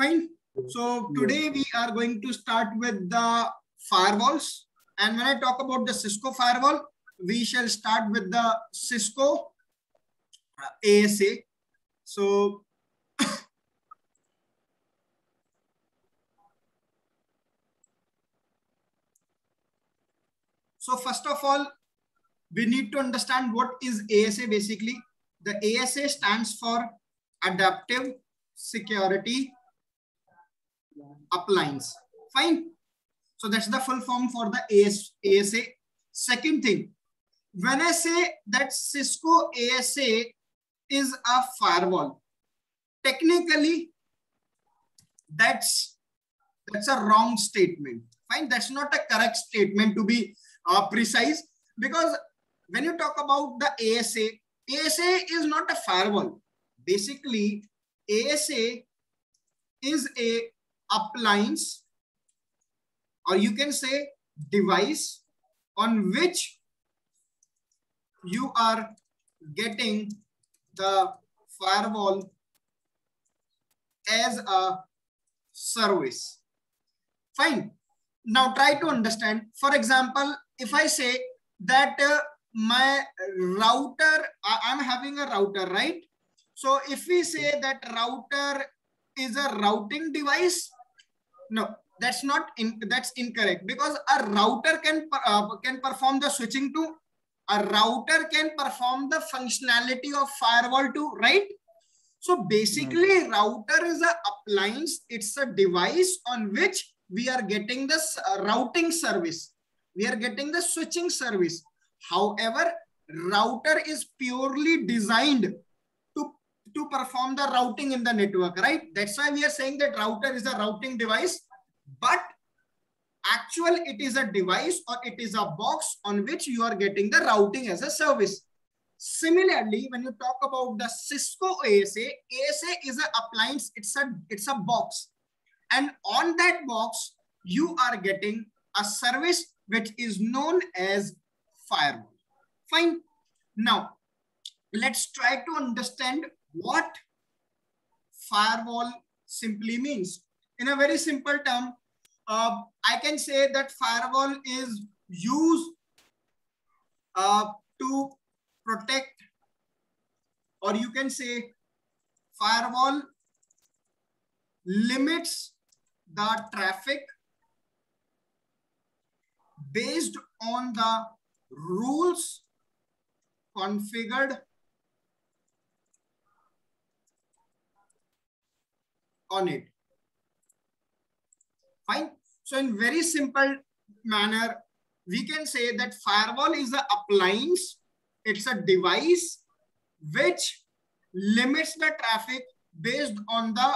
Fine. So today we are going to start with the firewalls. And when I talk about the Cisco firewall, we shall start with the Cisco ASA. So first of all, we need to understand what is ASA basically. The ASA stands for Adaptive Security Appliance. Fine. So that's the full form for the ASA. Second thing, when I say that Cisco ASA is a firewall, technically that's a wrong statement. Fine. That's not a correct statement to be precise, because when you talk about the ASA, ASA is not a firewall. Basically, ASA is an appliance, or you can say device, on which you are getting the firewall as a service. Fine. Now try to understand. For example, if I say that my router, I'm having a router, right? So if we say that router is a routing device, no, that's not, that's incorrect, because a router can perform the switching to, a router can perform the functionality of firewall to, right? So basically router is an appliance, it's a device on which we are getting this routing service. We are getting the switching service. However, router is purely designed to perform the routing in the network, right? That's why we are saying that router is a routing device, but actually it is a device, or it is a box on which you are getting the routing as a service. Similarly, when you talk about the Cisco ASA, ASA is an appliance, it's a box. And on that box, you are getting a service which is known as firewall. Fine. Now, let's try to understand what firewall simply means. In a very simple term, I can say that firewall is used to protect, or you can say firewall limits the traffic based on the rules configured on it. Fine. So in very simple manner, we can say that firewall is an appliance. It's a device which limits the traffic based on the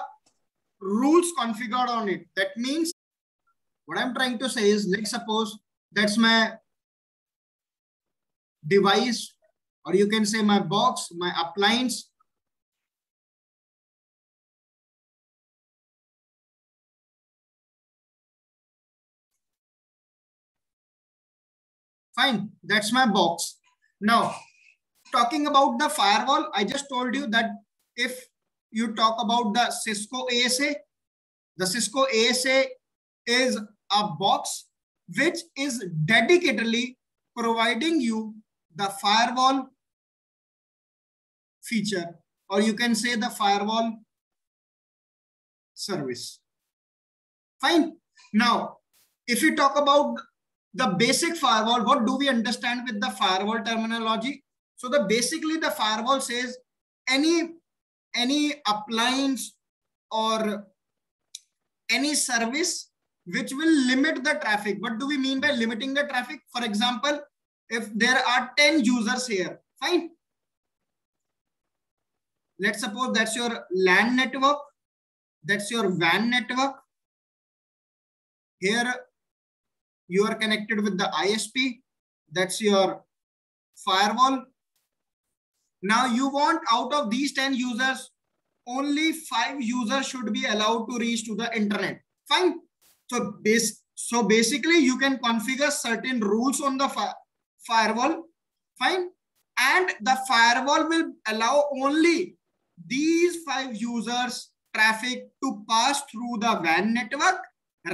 rules configured on it. That means what I'm trying to say is, let's suppose that's my device, or you can say my box, my appliance. Fine, that's my box. Now, talking about the firewall, I just told you that if you talk about the Cisco ASA, the Cisco ASA is a box which is dedicatedly providing you the firewall feature, or you can say the firewall service. Fine. Now, if you talk about the basic firewall, what do we understand with the firewall terminology? So the basically the firewall says any appliance or any service which will limit the traffic. What do we mean by limiting the traffic? For example, if there are 10 users here, fine. Let's suppose that's your LAN network. That's your WAN network. Here you are connected with the ISP. That's your firewall. Now you want, out of these 10 users, only 5 users should be allowed to reach to the internet. Fine. So basically you can configure certain rules on the firewall, fine, and the firewall will allow only these 5 users traffic to pass through the WAN network.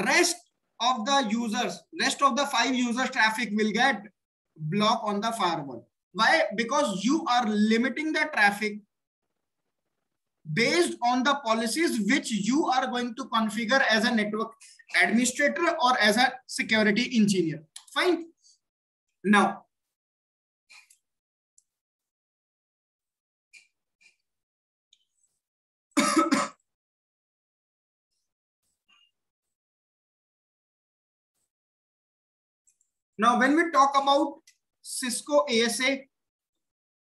Rest of the users, rest of the 5 users traffic will get blocked on the firewall. Why? Because you are limiting the traffic based on the policies which you are going to configure as a network administrator or as a security engineer. Fine. Now, when we talk about Cisco ASA,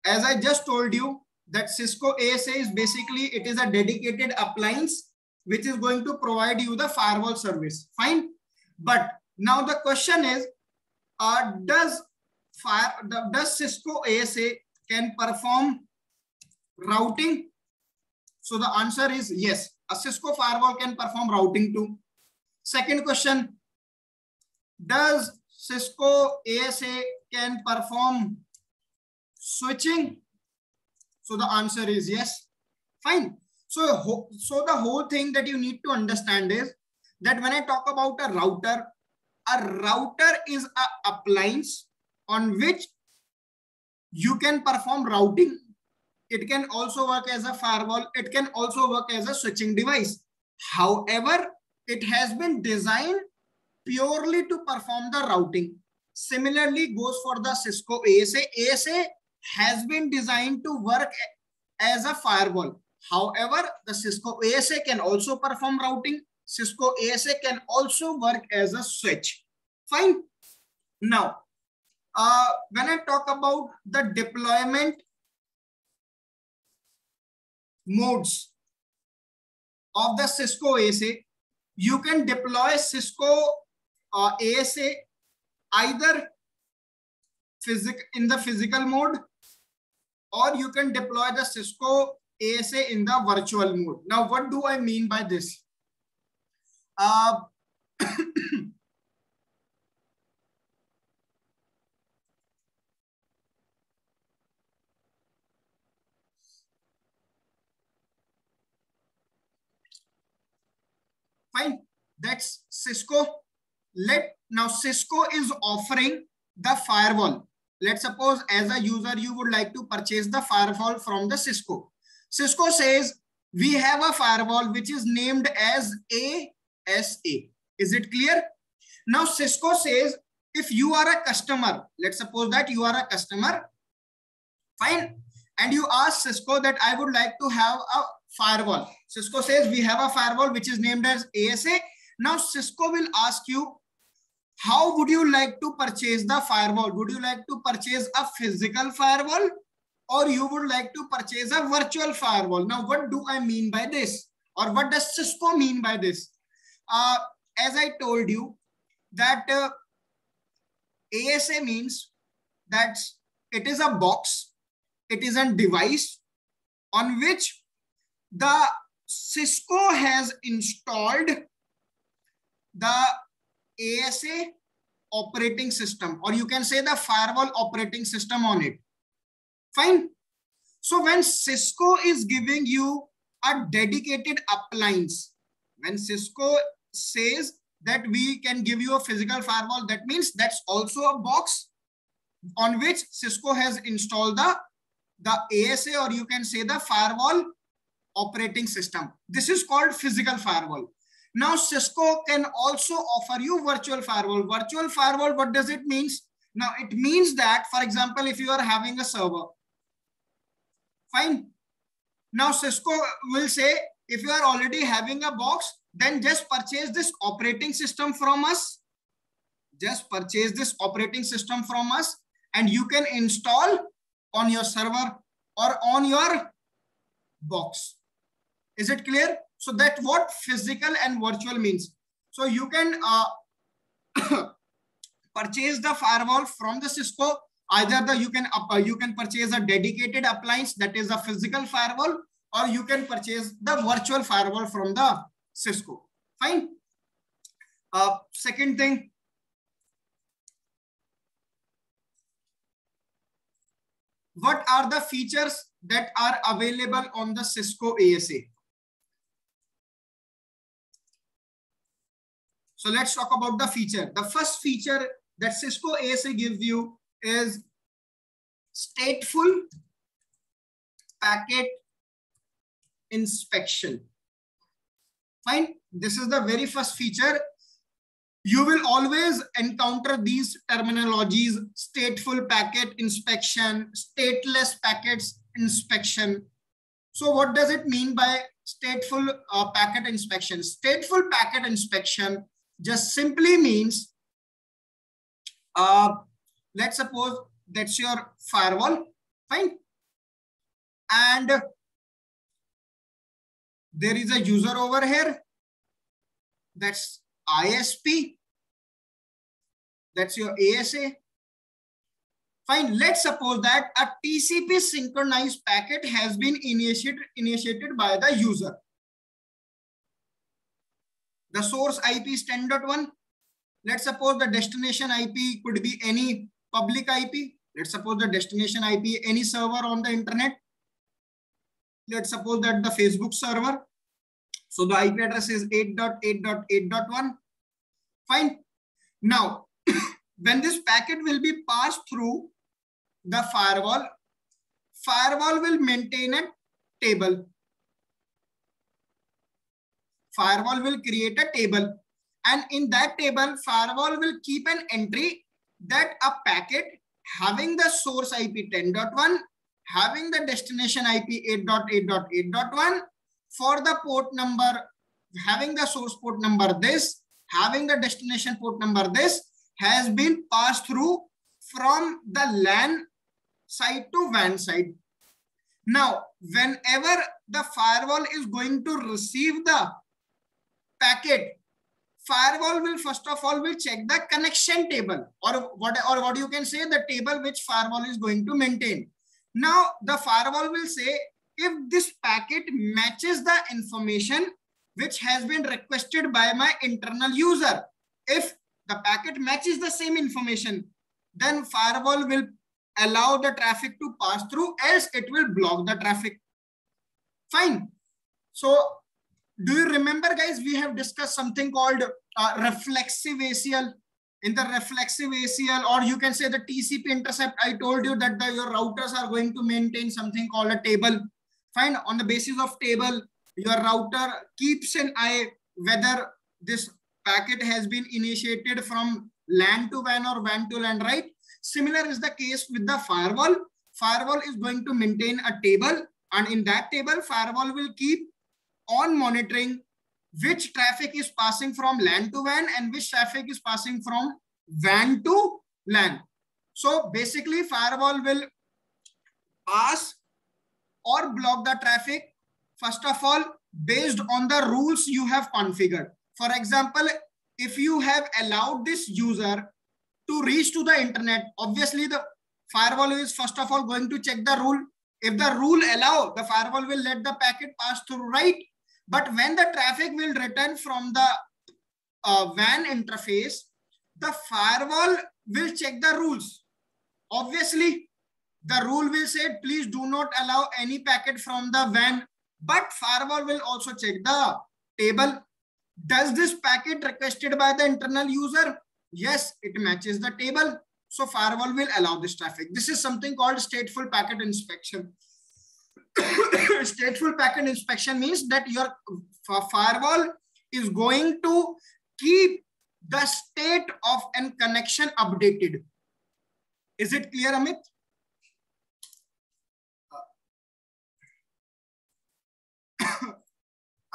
as I just told you, that Cisco ASA is basically, it is a dedicated appliance which is going to provide you the firewall service. Fine. But now the question is, does Cisco ASA can perform routing? So the answer is yes. A Cisco firewall can perform routing too. Second question, does Cisco ASA can perform switching? So the answer is yes. Fine. So the whole thing that you need to understand is that when I talk about a router is an appliance on which you can perform routing. It can also work as a firewall. It can also work as a switching device. However, it has been designed purely to perform the routing. Similarly goes for the Cisco ASA. ASA has been designed to work as a firewall. However, the Cisco ASA can also perform routing. Cisco ASA can also work as a switch. Fine. Now, when I talk about the deployment modes of the Cisco ASA, you can deploy Cisco ASA either in the physical mode, or you can deploy the Cisco ASA in the virtual mode. Now, what do I mean by this? Fine, that's Cisco. Now Cisco is offering the firewall. Let's suppose as a user, you would like to purchase the firewall from the Cisco. Cisco says, we have a firewall which is named as ASA. Is it clear? Now Cisco says, if you are a customer, let's suppose that you are a customer, fine. And you ask Cisco that I would like to have a firewall. Cisco says, we have a firewall which is named as ASA. Now Cisco will ask you, how would you like to purchase the firewall? Would you like to purchase a physical firewall, or you would like to purchase a virtual firewall? Now, what do I mean by this, or what does Cisco mean by this? As I told you that ASA means that it is a box, it is a device on which the Cisco has installed the ASA operating system, or you can say the firewall operating system on it. Fine. So when Cisco is giving you a dedicated appliance, when Cisco says that we can give you a physical firewall, that means that's also a box on which Cisco has installed the ASA, or you can say the firewall operating system. This is called physical firewall. Now, Cisco can also offer you virtual firewall. Virtual firewall, what does it mean? Now, it means that, for example, if you are having a server, fine. Now, Cisco will say, if you are already having a box, then just purchase this operating system from us. Just purchase this operating system from us, and you can install on your server or on your box. Is it clear? So that's what physical and virtual means. So you can purchase the firewall from the Cisco. Either you can purchase a dedicated appliance, that is a physical firewall, or you can purchase the virtual firewall from the Cisco. Fine. Second thing. What are the features that are available on the Cisco ASA? So let's talk about the feature. The first feature that Cisco ASA gives you is stateful packet inspection. Fine. This is the very first feature. You will always encounter these terminologies: stateful packet inspection, stateless packets inspection. So what does it mean by stateful packet inspection? Stateful packet inspection just simply means, let's suppose that's your firewall, fine? And there is a user over here, that's ISP, that's your ASA. Fine, let's suppose that a TCP synchronized packet has been initiated by the user. The source IP is 10.1. Let's suppose the destination IP could be any public IP. Let's suppose the destination IP, any server on the internet. Let's suppose that the Facebook server. So the IP address is 8.8.8.1. Fine. Now, when this packet will be passed through the firewall, firewall will maintain a table. Firewall will create a table. And in that table, firewall will keep an entry that a packet having the source IP 10.1, having the destination IP 8.8.8.1, for the port number, having the source port number this, having the destination port number this, has been passed through from the LAN side to WAN side. Now, whenever the firewall is going to receive the packet, firewall will first of all will check the connection table, or what you can say, the table which firewall is going to maintain. Now, the firewall will say, if this packet matches the information which has been requested by my internal user, if the packet matches the same information, then firewall will allow the traffic to pass through, else it will block the traffic. Fine. So do you remember, guys, we have discussed something called reflexive ACL. In the reflexive ACL, or you can say the TCP intercept, I told you that your routers are going to maintain something called a table. Fine. On the basis of table, your router keeps an eye whether this packet has been initiated from LAN to WAN or WAN to LAN, right? Similar is the case with the firewall. Firewall is going to maintain a table, and in that table, firewall will keep on monitoring which traffic is passing from LAN to WAN and which traffic is passing from WAN to LAN. So basically, firewall will pass or block the traffic, first of all, based on the rules you have configured. For example, if you have allowed this user to reach to the internet, obviously the firewall is first of all going to check the rule. If the rule allows, the firewall will let the packet pass through, right? But when the traffic will return from the WAN interface, the firewall will check the rules. Obviously, the rule will say, please do not allow any packet from the WAN, but firewall will also check the table. Does this packet requested by the internal user? Yes, it matches the table. So firewall will allow this traffic. This is something called stateful packet inspection. Stateful packet inspection means that your firewall is going to keep the state of a connection updated. Is it clear, Amit?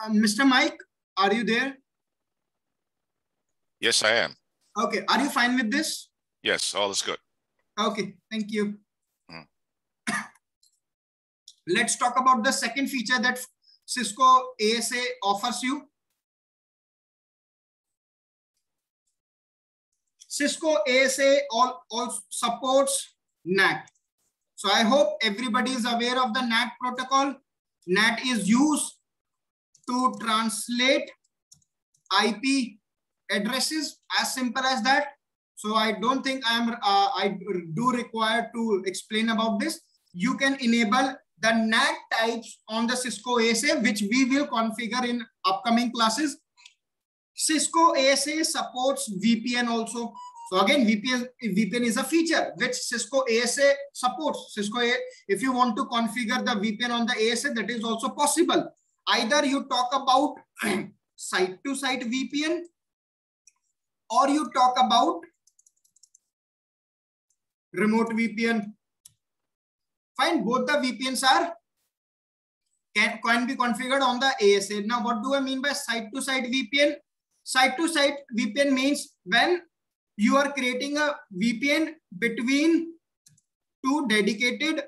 Mr. Mike, are you there? Yes, I am. Okay. Are you fine with this? Yes, all is good. Okay. Thank you. Let's talk about the second feature that Cisco ASA offers you. Cisco ASA also supports NAT. So I hope everybody is aware of the NAT protocol. NAT is used to translate IP addresses, as simple as that. So I don't think I do require to explain about this. You can enable the NAT types on the Cisco ASA, which we will configure in upcoming classes. Cisco ASA supports VPN also. So again, VPN is a feature which Cisco ASA supports. If you want to configure the VPN on the ASA, that is also possible. Either you talk about site-to-site VPN or you talk about remote VPN. Fine, both the VPNs can be configured on the ASA. Now, what do I mean by site-to-site VPN? Site-to-site VPN means when you are creating a VPN between two dedicated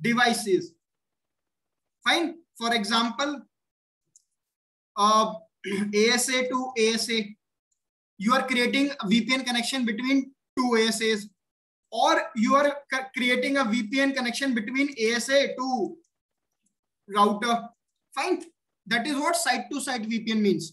devices. Fine. For example, ASA to ASA, you are creating a VPN connection between two ASAs, or you are creating a VPN connection between ASA to router. Fine. That is what site-to-site VPN means.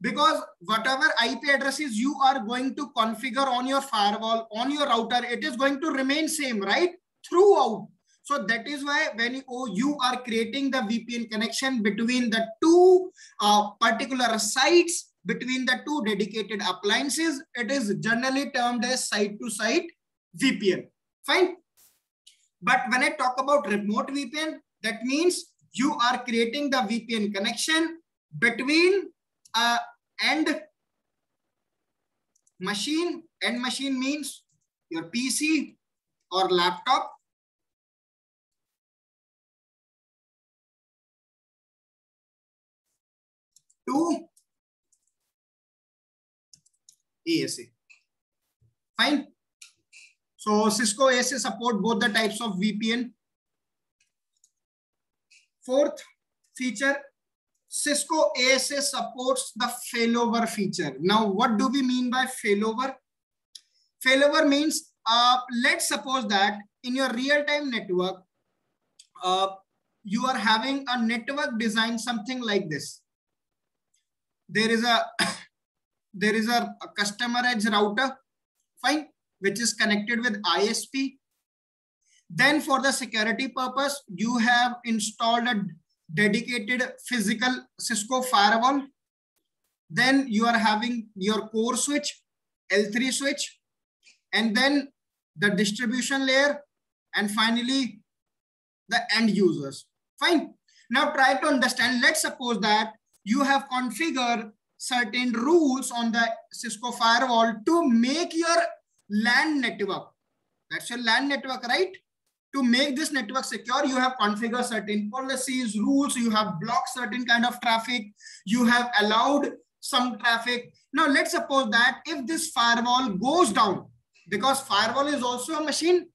Because whatever IP addresses you are going to configure on your firewall, on your router, it is going to remain same, right? Throughout. So that is why when you are creating the VPN connection between the two particular sites, between the two dedicated appliances, it is generally termed as site-to-site VPN. Fine. But when I talk about remote VPN, that means you are creating the VPN connection between end machine means your PC or laptop, to ASA. Fine. So Cisco ASA support both the types of VPN. Fourth feature, Cisco ASA supports the failover feature. Now, what do we mean by failover? Failover means, let's suppose that in your real-time network, you are having a network design something like this. There is a customer edge router, fine, which is connected with ISP. Then for the security purpose, you have installed a dedicated physical Cisco firewall. Then you are having your core switch, L3 switch, and then the distribution layer, and finally the end users. Fine. Now try to understand. Let's suppose that you have configured certain rules on the Cisco firewall to make your LAN network. That's your LAN network, right? To make this network secure, you have configured certain policies, rules, you have blocked certain kind of traffic, you have allowed some traffic. Now, let's suppose that if this firewall goes down, because firewall is also a machine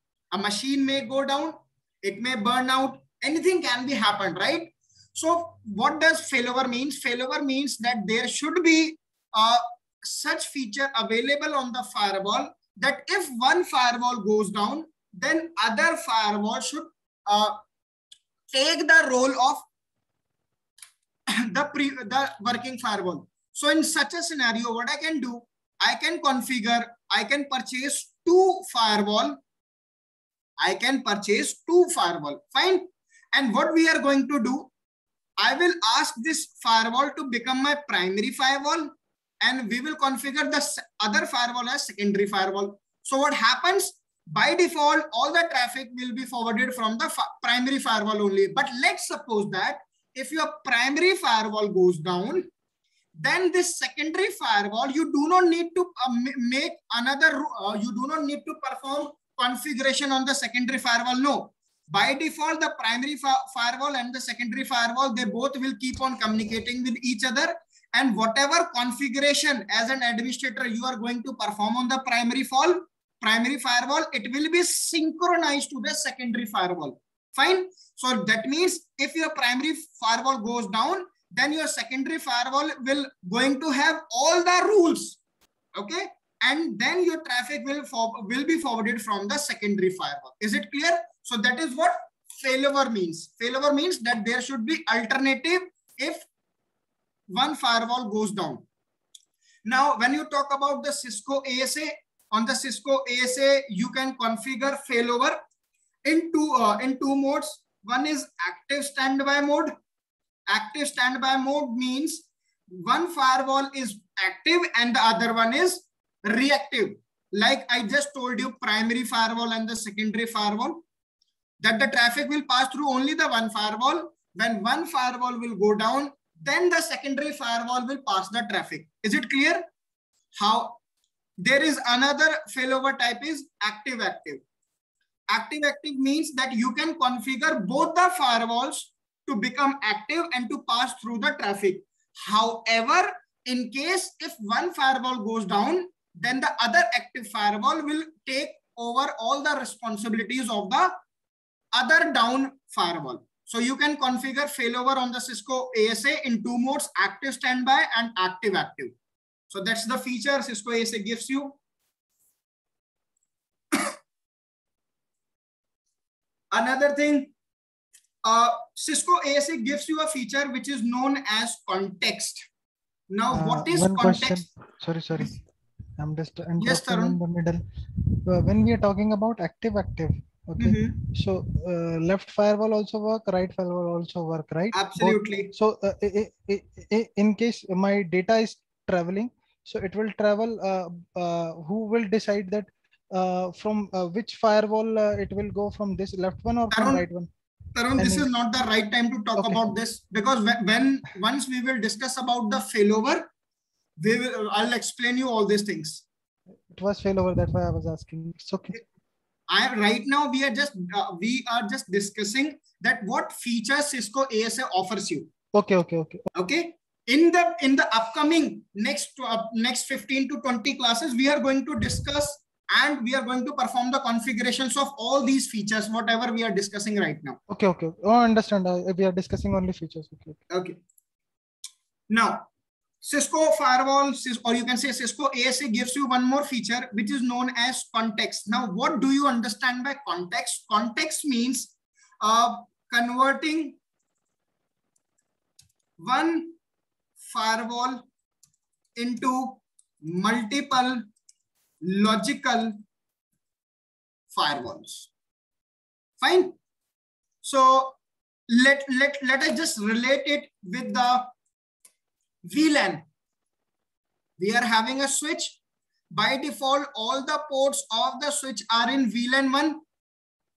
may go down, it may burn out, anything can be happened, right? So what does failover means? Failover means that there should be such feature available on the firewall that if one firewall goes down, then other firewall should take the role of the working firewall. So in such a scenario, what I can do, I can configure, I can purchase two firewall. Fine. And what we are going to do, I will ask this firewall to become my primary firewall, and we will configure the other firewall as secondary firewall. So what happens? By default, all the traffic will be forwarded from the primary firewall only. But let's suppose that if your primary firewall goes down, then this secondary firewall, you do not need to perform configuration on the secondary firewall. No, by default, the primary firewall and the secondary firewall, they both will keep on communicating with each other. And whatever configuration as an administrator you are going to perform on the primary firewall, it will be synchronized to the secondary firewall. Fine. So that means if your primary firewall goes down, then your secondary firewall will going to have all the rules. Okay. And then your traffic will be forwarded from the secondary firewall. Is it clear? So that is what failover means. Failover means that there should be alternative if one firewall goes down. Now, when you talk about the Cisco ASA, on the Cisco ASA, you can configure failover in two modes. One is active standby mode. Active standby mode means one firewall is active and the other one is reactive. Like I just told you, primary firewall and the secondary firewall, that the traffic will pass through only the one firewall. When one firewall will go down, then the secondary firewall will pass the traffic. Is it clear? How? There is another failover type is active-active. Active-active means that you can configure both the firewalls to become active and to pass through the traffic. However, in case if one firewall goes down, then the other active firewall will take over all the responsibilities of the other down firewall. So you can configure failover on the Cisco ASA in two modes, active standby and active-active. So that's the feature Cisco ASA gives you. Another thing, Cisco ASA gives you a feature which is known as context. Now, what is context? Question. Sorry. I'm just in the middle. When we are talking about active-active, okay. Mm-hmm. So left firewall also work, right firewall also work, right? Absolutely. Both. So in case my data is traveling, so it will travel, who will decide that from which firewall it will go, from this left one or from right one? Tarun, this is not the right time to talk about this, because when once we will discuss about the failover, we will, I'll explain you all these things. It was failover, that's why I was asking. It's okay. Right now we are just discussing that what features Cisco ASA offers you. Okay. In the upcoming next 15 to 20 classes, we are going to discuss and we are going to perform the configurations of all these features, whatever we are discussing right now. Okay. Oh, I understand. We are discussing only features. Okay. Now, Cisco firewall, or you can say Cisco ASA gives you one more feature, which is known as context. Now, what do you understand by context? Context means converting one firewall into multiple logical firewalls. Fine. So let us just relate it with the VLAN. We are having a switch. By default, all the ports of the switch are in VLAN 1.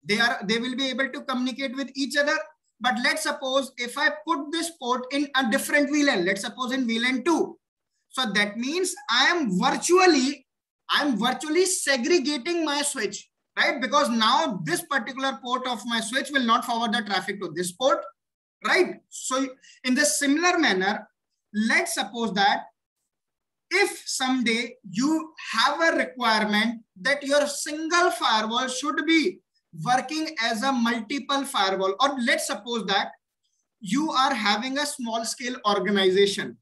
They will be able to communicate with each other. But let's suppose if I put this port in a different VLAN, let's suppose in VLAN 2. So that means I'm virtually segregating my switch, right? Because now this particular port of my switch will not forward the traffic to this port, right? So in the similar manner, let's suppose that if someday you have a requirement that your single firewall should be working as a multiple firewall, or let's suppose that you are having a small scale organization,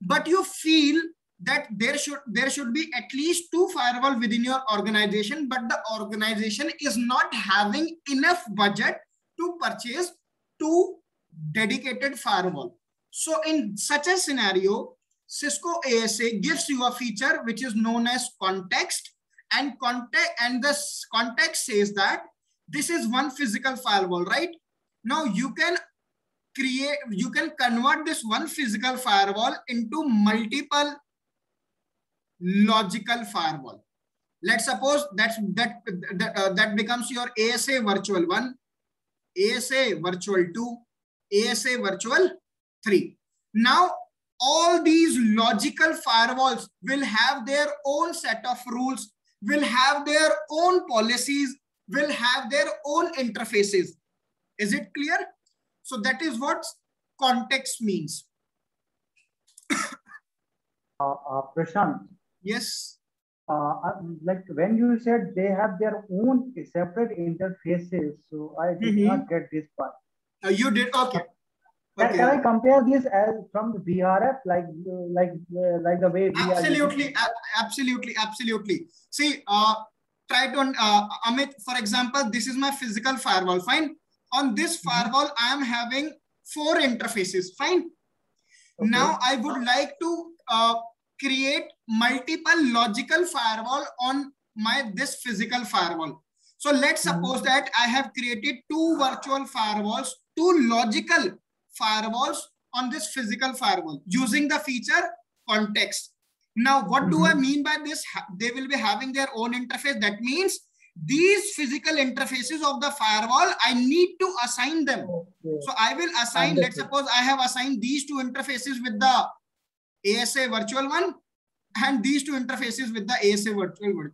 but you feel that there should be at least two firewall within your organization, but the organization is not having enough budget to purchase two dedicated firewall. So in such a scenario, Cisco ASA gives you a feature which is known as context, and this context says that this is one physical firewall, right? Now you can convert this one physical firewall into multiple logical firewall. Let's suppose that becomes your ASA virtual 1, ASA virtual 2, ASA virtual 3. Now all these logical firewalls will have their own set of rules, will have their own policies, will have their own interfaces. Is it clear? So that is what context means. Prashant. Yes. Like when you said they have their own separate interfaces, so I did not get this part. You did? Okay. Can I compare this as from the VRF, like the way? Absolutely. See, Amit, for example, this is my physical firewall, fine. On this firewall, I am having four interfaces, fine. Okay. Now, I would like to create multiple logical firewall on this physical firewall. So let's suppose that I have created two virtual firewalls, two logical firewalls on this physical firewall using the feature context. Now, what do I mean by this? They will be having their own interface. That means these physical interfaces of the firewall, I need to assign them. Okay. So I will assign, let's suppose I have assigned these two interfaces with the ASA virtual one and these two interfaces with the ASA virtual one.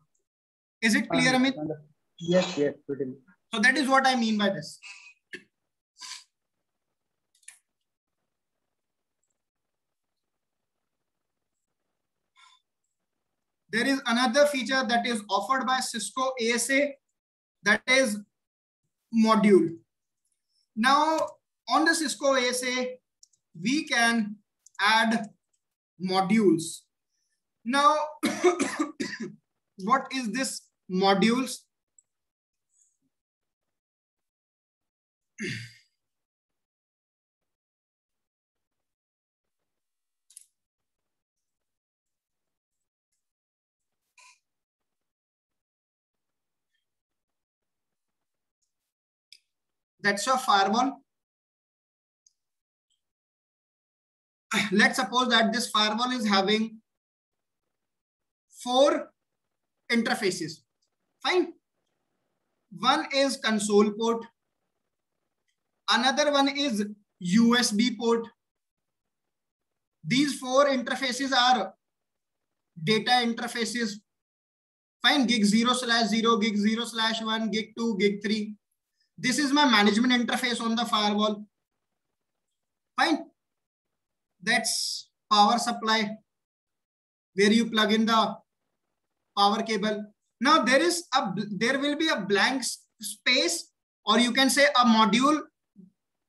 Is it clear, Amit? Yes, yes. Pretty. So that is what I mean by this. There is another feature that is offered by Cisco ASA, that is module. Now on the Cisco ASA, we can add modules. Now, what is this modules? That's your firewall. Let's suppose that this firewall is having 4 interfaces. Fine. One is console port. Another one is USB port. These 4 interfaces are data interfaces. Fine. Gig 0/0, gig 0/1, gig 2, gig 3. This is my management interface on the firewall. Fine. That's power supply, where you plug in the power cable. Now there is a, there will be a blank space, or you can say a module,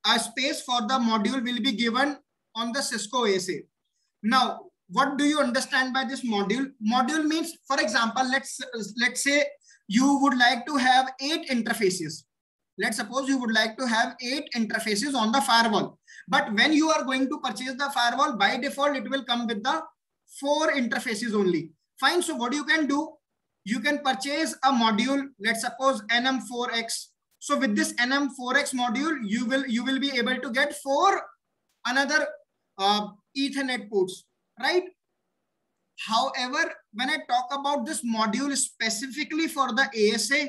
a space for the module will be given on the Cisco ASA. Now, what do you understand by this module? Module means, for example, let's say you would like to have 8 interfaces. Let's suppose you would like to have 8 interfaces on the firewall, but when you are going to purchase the firewall, by default, it will come with the 4 interfaces only. Fine. So what you can do, you can purchase a module, let's suppose NM4X. So with this NM4X module, you will be able to get 4 another Ethernet ports, right? However, when I talk about this module specifically for the ASA,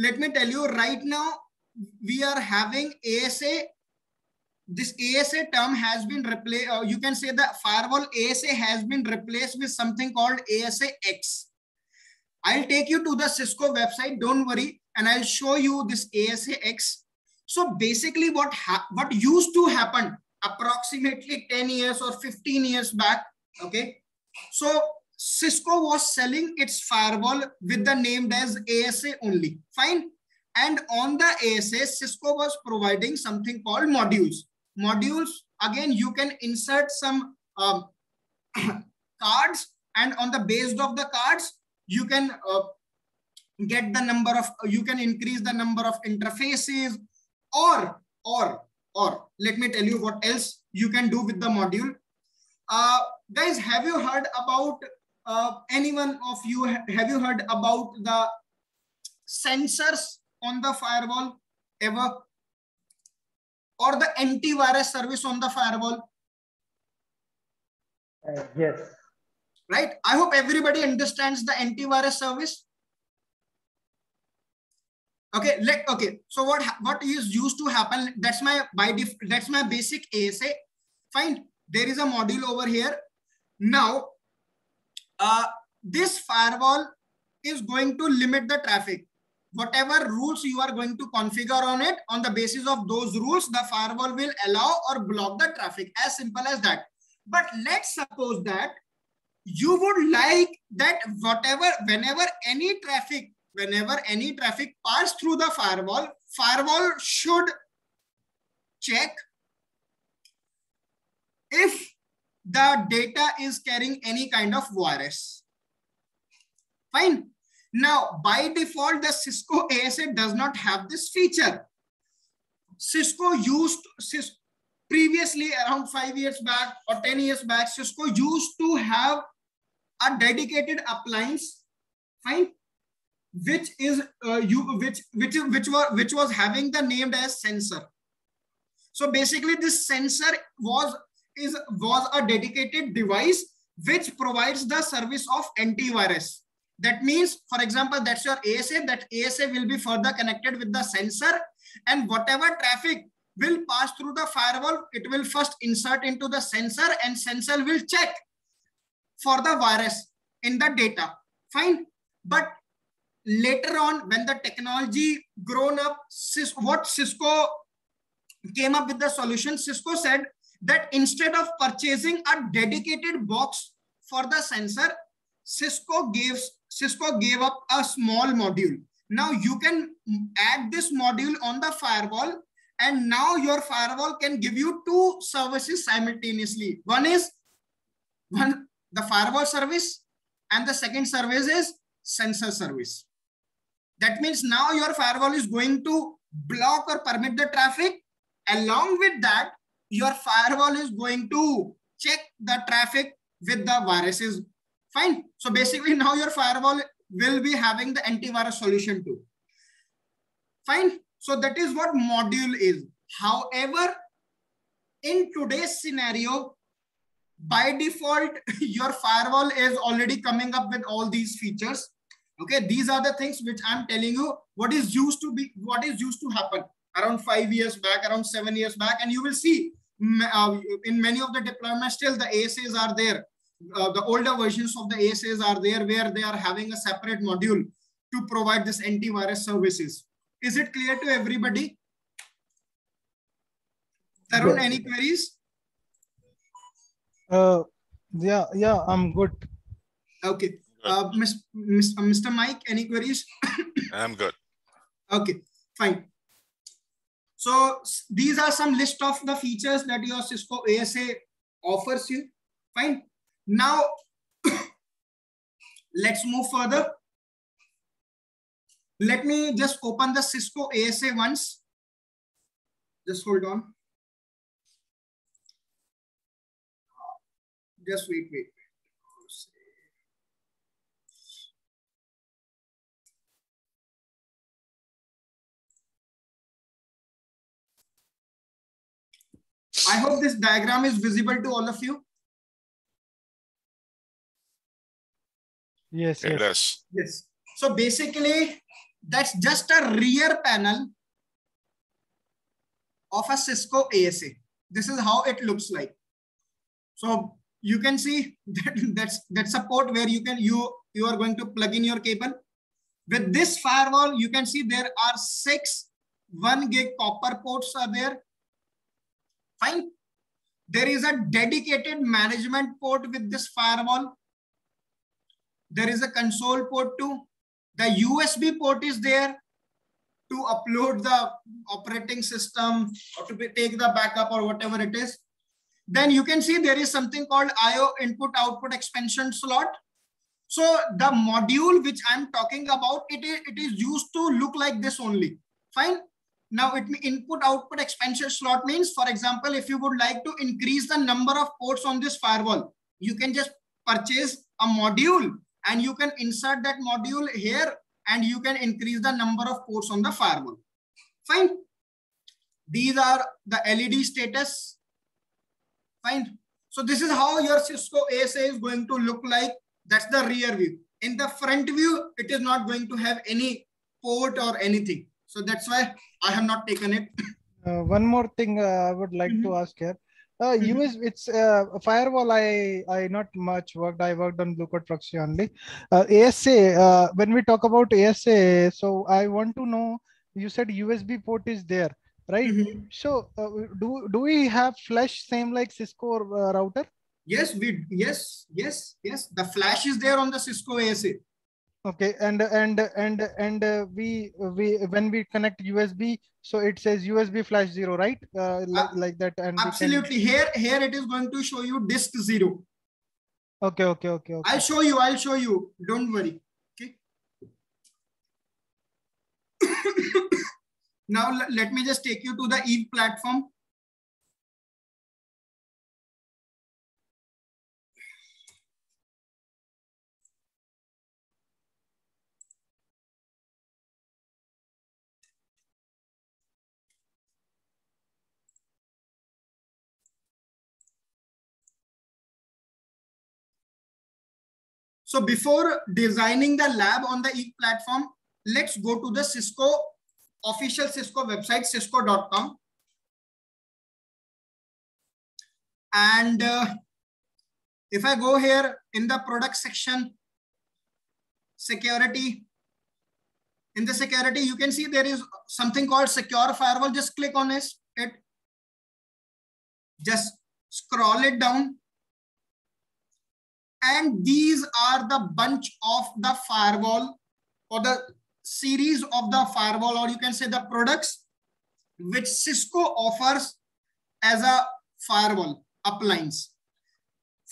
let me tell you right now, we are having ASA. This ASA term has been replaced. You can say the firewall ASA has been replaced with something called ASA X. I'll take you to the Cisco website. Don't worry. And I'll show you this ASA X. So basically what used to happen approximately 10 years or 15 years back. Okay. So Cisco was selling its firewall with the name as ASA only. Fine. And on the ASA, Cisco was providing something called modules. Modules, again, you can insert some cards, and on the base of the cards, you can get the number of, you can increase the number of interfaces, or let me tell you what else you can do with the module. Guys, have you heard about have you heard about the sensors on the firewall ever, or the antivirus service on the firewall? Yes. Right. I hope everybody understands the antivirus service. Okay. Okay. So what is used to happen? That's my that's my basic ASA. Fine. There is a module over here. Now, this firewall is going to limit the traffic. Whatever rules you are going to configure on it, on the basis of those rules, the firewall will allow or block the traffic, as simple as that. But let's suppose that you would like that whenever any traffic passes through the firewall, firewall should check if the data is carrying any kind of virus. Fine. Now, by default, the Cisco ASA does not have this feature. Cisco used, previously around 5 years back or 10 years back, Cisco used to have a dedicated appliance, fine, which was having the name as sensor. So basically this sensor was a dedicated device which provides the service of antivirus. That means, for example, that's your ASA. That ASA will be further connected with the sensor, and whatever traffic will pass through the firewall, it will first insert into the sensor, and sensor will check for the virus in the data. Fine. But later on, when the technology grown up, what Cisco came up with the solution, Cisco said that instead of purchasing a dedicated box for the sensor, Cisco gave up a small module. Now you can add this module on the firewall, and now your firewall can give you two services simultaneously. One is the firewall service, and the second service is sensor service. That means now your firewall is going to block or permit the traffic. Along with that, your firewall is going to check the traffic with the viruses. Fine. So basically now your firewall will be having the antivirus solution too. Fine. So that is what module is. However, in today's scenario, by default, your firewall is already coming up with all these features. Okay, these are the things which I'm telling you what is used to happen around 5 years back, around 7 years back, and you will see in many of the deployments still the ASAs are there. The older versions of the ASAs are there where they are having a separate module to provide this antivirus services. Is it clear to everybody? Tarun, yes. Any queries? Yeah, I'm good. Okay. Mr. Mike, any queries? I'm good. Okay, fine. So these are some list of the features that your Cisco ASA offers you. Fine. Now, let's move further. Let me just open the Cisco ASA once. Just hold on. Just wait. I hope this diagram is visible to all of you. Yes, yes. Yes. So basically, that's just a rear panel of a Cisco ASA. This is how it looks like. So you can see that's a port where you are going to plug in your cable. With this firewall, you can see there are 6 1-gig copper ports are there. Fine. There is a dedicated management port with this firewall. There is a console port too. The USB port is there to upload the operating system or to take the backup or whatever it is. Then you can see there is something called IO input-output expansion slot. So the module which I'm talking about, it is used to look like this only. Fine. Now input-output expansion slot means, for example, if you would like to increase the number of ports on this firewall, you can just purchase a module and you can insert that module here and you can increase the number of ports on the firewall. Fine. These are the LED status. Fine. So this is how your Cisco ASA is going to look like. That's the rear view. In the front view, it is not going to have any port or anything. So that's why I have not taken it. One more thing I would like to ask here. It's firewall. I not much worked. I worked on Blue Coat proxy only. ASA. When we talk about ASA, so I want to know. You said USB port is there, right? So do we have flash same like Cisco router? Yes, yes. The flash is there on the Cisco ASA. Okay, and we when we connect USB, so it says USB flash 0, right? Like that. And absolutely, here it is going to show you disk 0. Okay. I'll show you. Don't worry. Okay. Now let me just take you to the Eve platform. So before designing the lab on the Eve platform, let's go to the Cisco official Cisco website, cisco.com. And if I go here in the product section, security, in the security, you can see there is something called secure firewall. Just click on it. Just scroll it down. And these are the bunch of the firewall or the series of the firewall, or you can say the products which Cisco offers as a firewall appliance.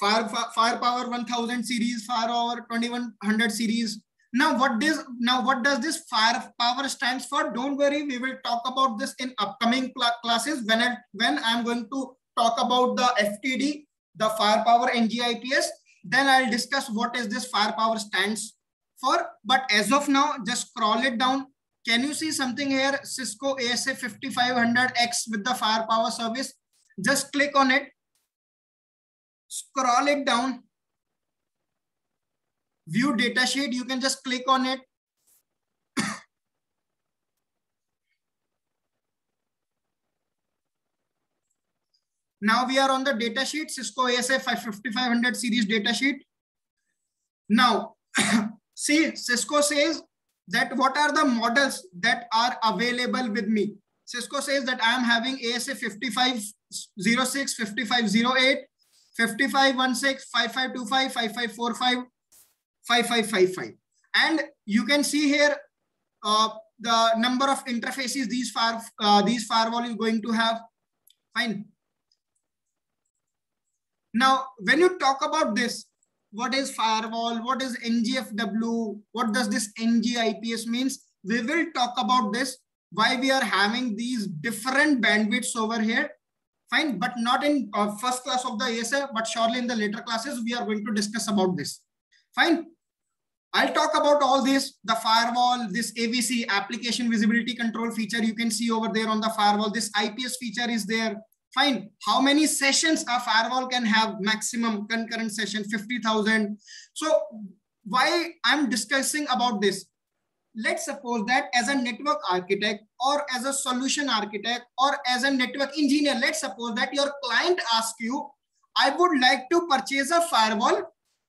Firepower 1000 series, Firepower 2100 series. Now what does this Firepower stands for? Don't worry, we will talk about this in upcoming classes when I'm going to talk about the FTD, the Firepower NG-IPS. Then I'll discuss what is this Firepower stands for. But as of now, just scroll it down. Can you see something here? Cisco ASA 5506 with the Firepower service. Just click on it. Scroll it down. View datasheet. You can just click on it. Now we are on the datasheet, Cisco ASA 5500 series datasheet. Now, see, Cisco says that what are the models that are available with me? Cisco says that I am having ASA 5506, 5508, 5516, 5525, 5545, 5555. And you can see here the number of interfaces these firewall is going to have. Fine. Now, when you talk about this, what is firewall? What is NGFW? What does this NG-IPS means? We will talk about this, why we are having these different bandwidths over here. Fine, but not in first class of the ASA, but surely in the later classes, we are going to discuss about this. Fine. I'll talk about all this, the firewall, this AVC, Application Visibility Control feature, you can see over there on the firewall, this IPS feature is there. Fine. How many sessions a firewall can have maximum concurrent session, 50,000. So why I'm discussing about this? Let's suppose that as a network architect or as a solution architect or as a network engineer, let's suppose that your client asks you, I would like to purchase a firewall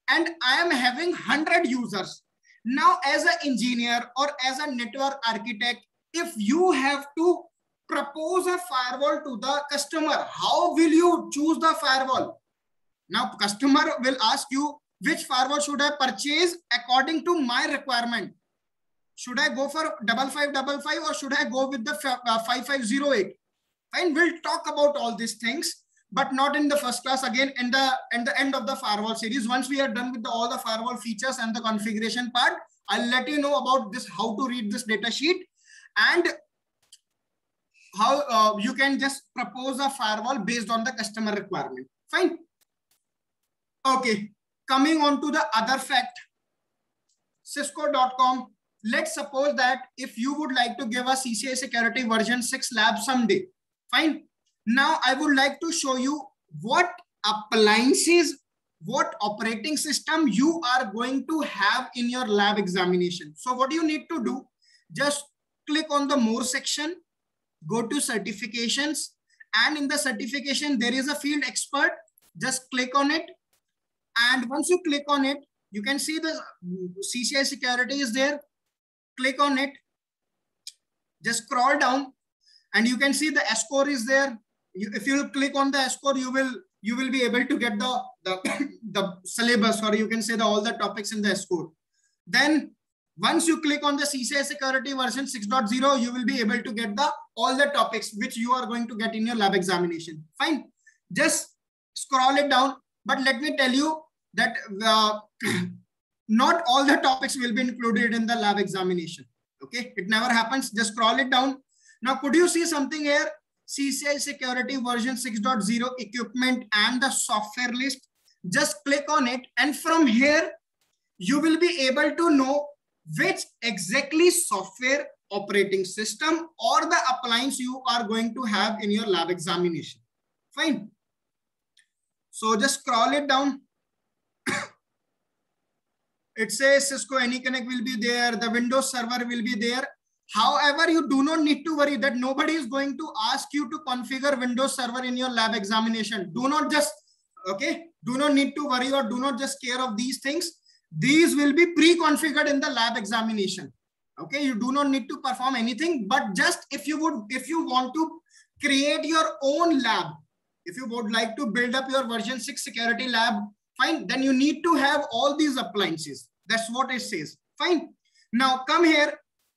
and I am having 100 users. Now, as an engineer or as a network architect, if you have to propose a firewall to the customer, how will you choose the firewall? Now, customer will ask you, which firewall should I purchase according to my requirement? Should I go for 5555 or should I go with the 5508? Fine, we'll talk about all these things, but not in the first class. Again, in the end of the firewall series, once we are done with all the firewall features and the configuration part, I'll let you know about this, how to read this data sheet and how you can just propose a firewall based on the customer requirement. Fine. Okay, coming on to the other fact, Cisco.com. Let's suppose that if you would like to give a CCIE Security version 6 lab someday. Fine. Now I would like to show you what appliances, what operating system you are going to have in your lab examination. So what do you need to do? Just click on the more section. Go to certifications, and in the certification, there is a field expert. Just click on it. And once you click on it, you can see the CCIE Security is there. Click on it. Just scroll down and you can see the S-score is there. If you click on the S-score, you will be able to get the syllabus, or you can say all the topics in the S-score. Then once you click on the CCIE Security version 6.0, you will be able to get all the topics which you are going to get in your lab examination. Fine. Just scroll it down. But let me tell you that not all the topics will be included in the lab examination. Okay. It never happens. Just scroll it down. Now, could you see something here? CCIE Security version 6.0 equipment and the software list. Just click on it. And from here, you will be able to know which exactly software, operating system, or the appliance you are going to have in your lab examination. Fine. So just scroll it down. It says Cisco Any Connect will be there. The Windows Server will be there. However, you do not need to worry that nobody is going to ask you to configure Windows Server in your lab examination. Do not just, okay, do not need to worry or do not just care of these things. These will be pre-configured in the lab examination. Okay, you do not need to perform anything, but just if you want to create your own lab, if you would like to build up your version 6 security lab, fine, then you need to have all these appliances. That's what it says, fine. Now come here,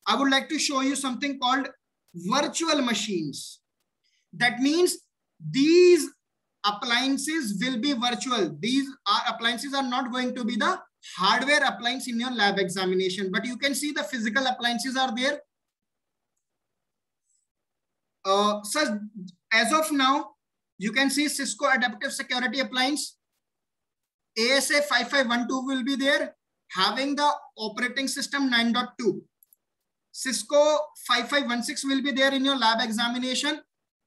I would like to show you something called virtual machines. That means these appliances will be virtual. These appliances are not going to be the hardware appliance in your lab examination, but you can see the physical appliances are there. So as of now, you can see Cisco Adaptive Security Appliance, ASA 5512 will be there, having the operating system 9.2. Cisco 5516 will be there in your lab examination,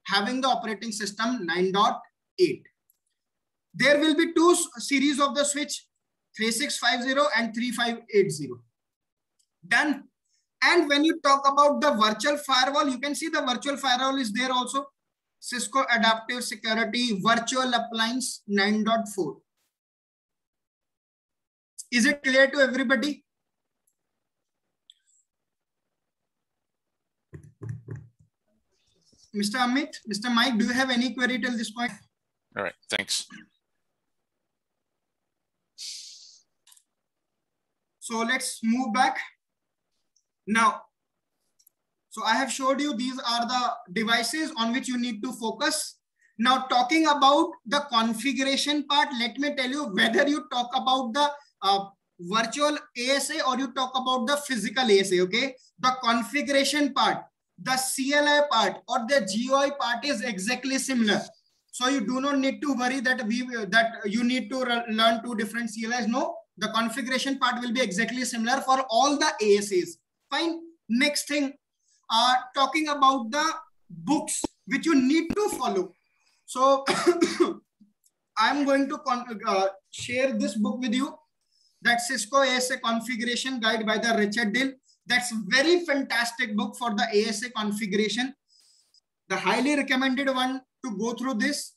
having the operating system 9.8. There will be two series of the switch, 3650 and 3580. Done. And when you talk about the virtual firewall, you can see the virtual firewall is there also. Cisco Adaptive Security Virtual Appliance 9.4. Is it clear to everybody? Mr. Amit, Mr. Mike, do you have any query till this point? All right, thanks. So let's move back now. So I have showed you these are the devices on which you need to focus. Now talking about the configuration part, let me tell you whether you talk about the virtual ASA or you talk about the physical ASA, okay? The configuration part, the CLI part or the GUI part is exactly similar. So you do not need to worry that you need to learn two different CLIs. No. The configuration part will be exactly similar for all the ASAs. Fine. Next thing, talking about the books which you need to follow. So I'm going to share this book with you. That Cisco ASA Configuration Guide by the Richard Dill. That's very fantastic book for the ASA configuration. The highly recommended one to go through this.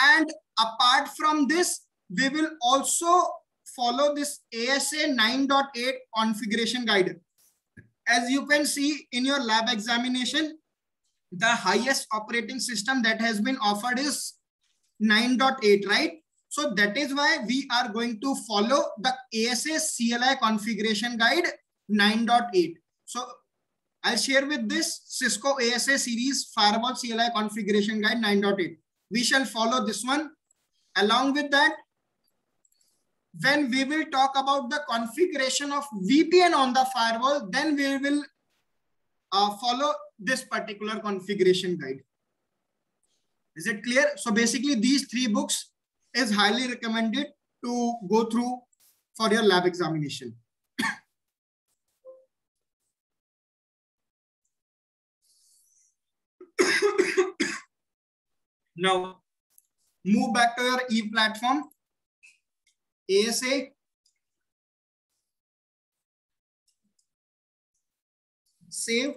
And apart from this, we will also follow this ASA 9.8 configuration guide. As you can see in your lab examination, the highest operating system that has been offered is 9.8, right? So that is why we are going to follow the ASA CLI configuration guide 9.8. So I'll share with this Cisco ASA series firewall CLI configuration guide 9.8. We shall follow this one. Along with that, when we will talk about the configuration of VPN on the firewall, then we will follow this particular configuration guide. Is it clear? So basically these three books is highly recommended to go through for your lab examination. Now, move back to your Eve platform. ASA, save.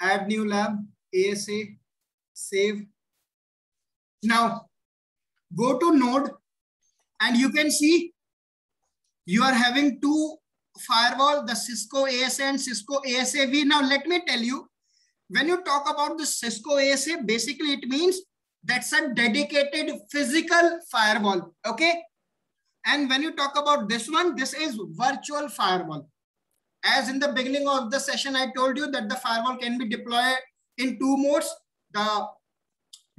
Add new lab, ASA, save. Now, go to node and you can see you are having two firewall, the Cisco ASA and Cisco ASAV. Now let me tell you, when you talk about the Cisco ASA, basically it means that's a dedicated physical firewall, okay? And when you talk about this one, this is virtual firewall. As in the beginning of the session, I told you that the firewall can be deployed in two modes, the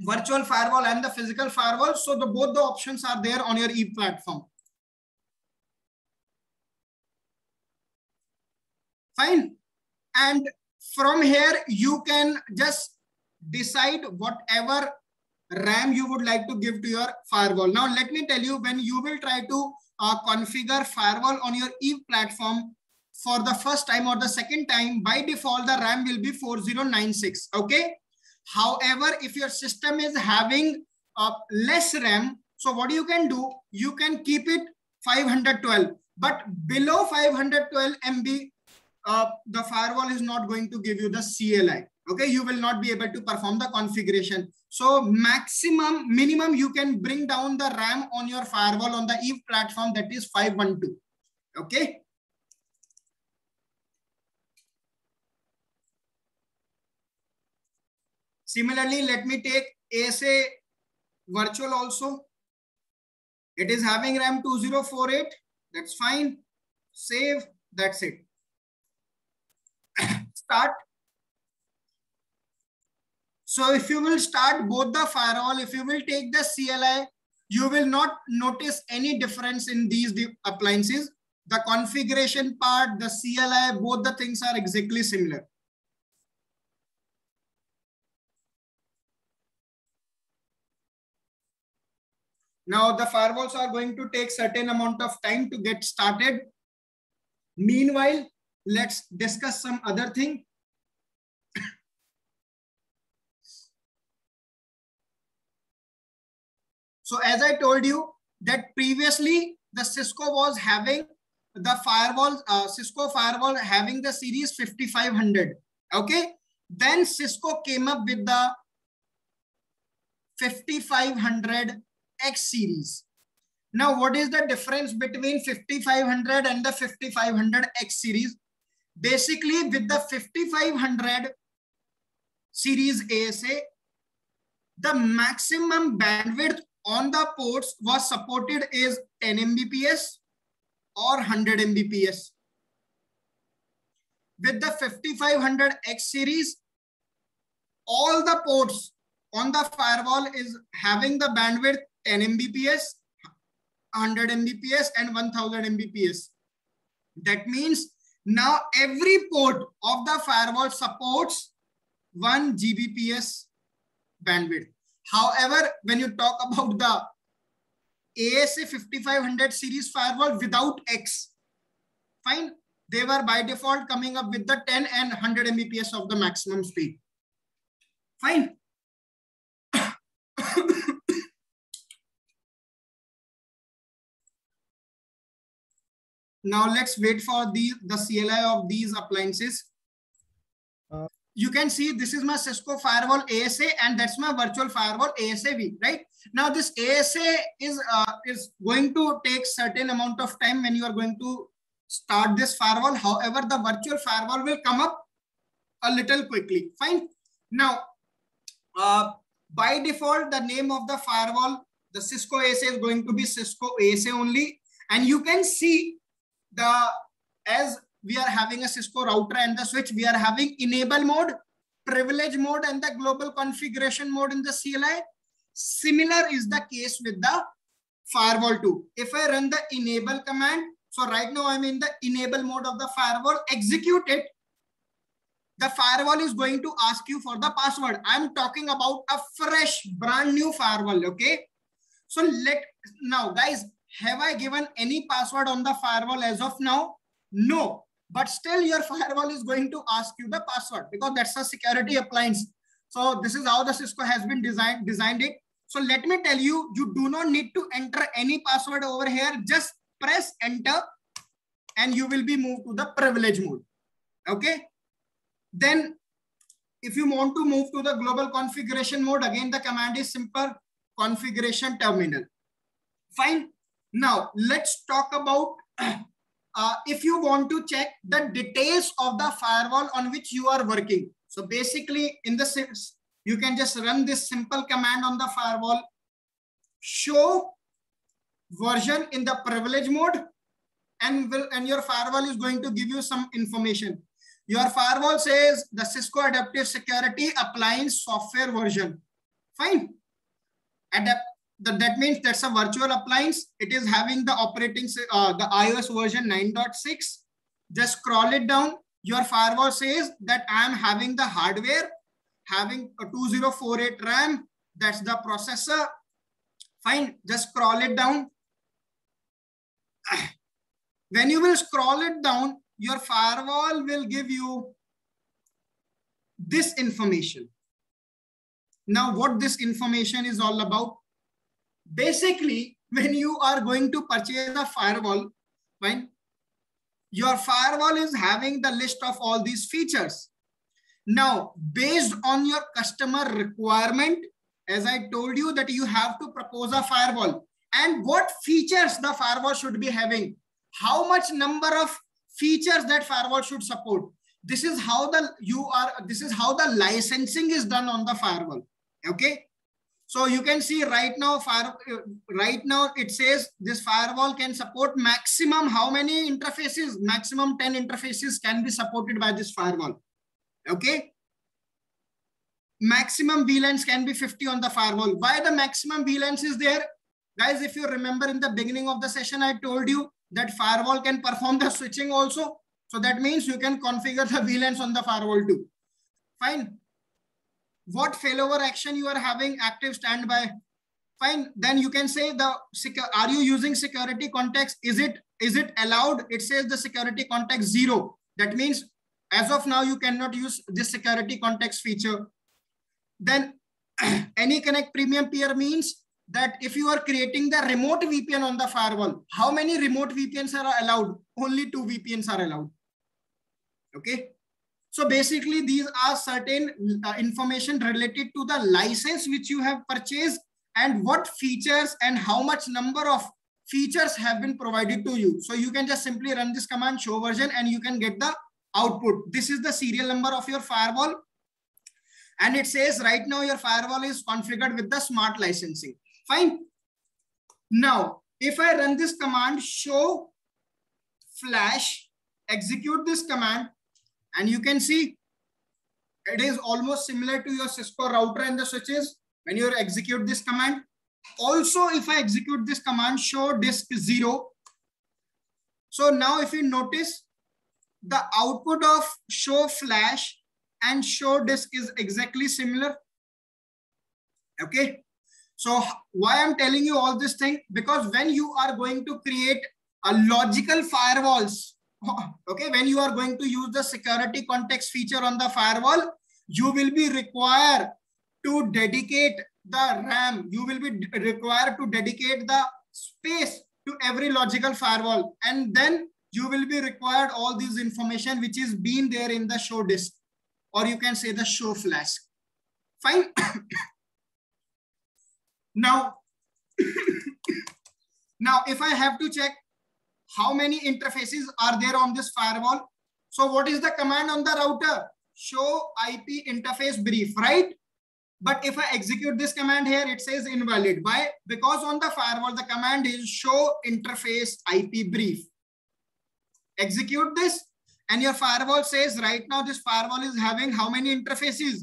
virtual firewall and the physical firewall. So both the options are there on your Eve platform. Fine. And from here, you can just decide whatever RAM you would like to give to your firewall. Now, let me tell you, when you will try to configure firewall on your Eve platform for the first time or the second time, by default, the RAM will be 4096, okay? However, if your system is having less RAM, so what you can do, you can keep it 512, but below 512 MB, the firewall is not going to give you the CLI, okay? You will not be able to perform the configuration. So minimum, you can bring down the RAM on your firewall on the Eve platform, that is 512, okay? Similarly, let me take ASA virtual also. It is having RAM 2048. That's fine. Save. That's it. Start. So if you will start both the firewall, if you will take the CLI, you will not notice any difference in these appliances. The configuration part, the CLI, both the things are exactly similar. Now, the firewalls are going to take certain amount of time to get started. Meanwhile, let's discuss some other thing. So as I told you that previously the Cisco was having the firewall, Cisco firewall having the series 5500. Okay. Then Cisco came up with the 5500 X series. Now, what is the difference between 5500 and the 5500 X series? Basically, with the 5500 series ASA, the maximum bandwidth on the ports was supported is 10 Mbps or 100 Mbps. With the 5500 X series, all the ports on the firewall is having the bandwidth 10 Mbps, 100 Mbps and 1000 Mbps. That means now every port of the firewall supports 1 Gbps bandwidth. However, when you talk about the ASA 5500 series firewall without X, fine, they were by default coming up with the 10 and 100 Mbps of the maximum speed. Fine. Now let's wait for the CLI of these appliances. You can see this is my Cisco firewall ASA and that's my virtual firewall ASAV, right? Now this ASA is going to take certain amount of time when you are going to start this firewall. However, the virtual firewall will come up a little quickly, fine? Now, by default, the name of the firewall, the Cisco ASA is going to be Cisco ASA only. And you can see as we are having a Cisco router and the switch, we are having enable mode, privilege mode, and the global configuration mode in the CLI. Similar is the case with the firewall too. If I run the enable command, so right now I'm in the enable mode of the firewall, execute it. The firewall is going to ask you for the password. I'm talking about a fresh, brand new firewall, okay? So now guys, have I given any password on the firewall as of now? No, but still your firewall is going to ask you the password because that's a security appliance. So this is how the Cisco has been designed it. So let me tell you, you do not need to enter any password over here. Just press enter and you will be moved to the privilege mode, okay? Then if you want to move to the global configuration mode, again, the command is simple, configuration terminal, fine. Now, let's talk about if you want to check the details of the firewall on which you are working. So basically, you can just run this simple command on the firewall, show version in the privilege mode, and your firewall is going to give you some information. Your firewall says the Cisco Adaptive Security Appliance Software version. Fine. That means that's a virtual appliance. It is having the the iOS version 9.6. Just scroll it down. Your firewall says that I am having the hardware, having a 2048 RAM, That's the processor. Fine, just scroll it down. When you will scroll it down, your firewall will give you this information. Now, what this information is all about? Basically, when you are going to purchase a firewall, fine, your firewall is having the list of all these features. Now, based on your customer requirement, as I told you that you have to propose a firewall and what features the firewall should be having, how much number of features that firewall should support. This is how the licensing is done on the firewall. Okay. So you can see right now, it says this firewall can support maximum how many interfaces? Maximum 10 interfaces can be supported by this firewall. Okay. Maximum VLANs can be 50 on the firewall. Why the maximum VLANs is there? Guys, if you remember in the beginning of the session, I told you that firewall can perform the switching also. So that means you can configure the VLANs on the firewall too. Fine. What failover action you are having, active, standby, fine. Then you can say are you using security context? Is it allowed? It says the security context 0. That means as of now, you cannot use this security context feature. Then Any Connect Premium Peer means that if you are creating the remote VPN on the firewall, how many remote VPNs are allowed? Only 2 VPNs are allowed. Okay. So basically, these are certain information related to the license which you have purchased and what features and how much number of features have been provided to you. So you can just simply run this command show version and you can get the output. This is the serial number of your firewall. And it says right now your firewall is configured with the smart licensing. Fine. Now, if I run this command show flash, execute this command, and you can see it is almost similar to your Cisco router and the switches when you execute this command. Also, if I execute this command, show disk 0. So now if you notice, the output of show flash and show disk is exactly similar. Okay. So why I'm telling you all this thing? Because when you are going to create a logical firewalls, okay, when you are going to use the security context feature on the firewall, you will be required to dedicate the RAM. You will be required to dedicate the space to every logical firewall. And then you will be required all this information which is being there in the show disk, or you can say the show flash. Fine. Now, if I have to check how many interfaces are there on this firewall? So what is the command on the router? Show IP interface brief, right? But if I execute this command here, it says invalid. Why? Because on the firewall, the command is show interface IP brief. Execute this and your firewall says right now this firewall is having how many interfaces?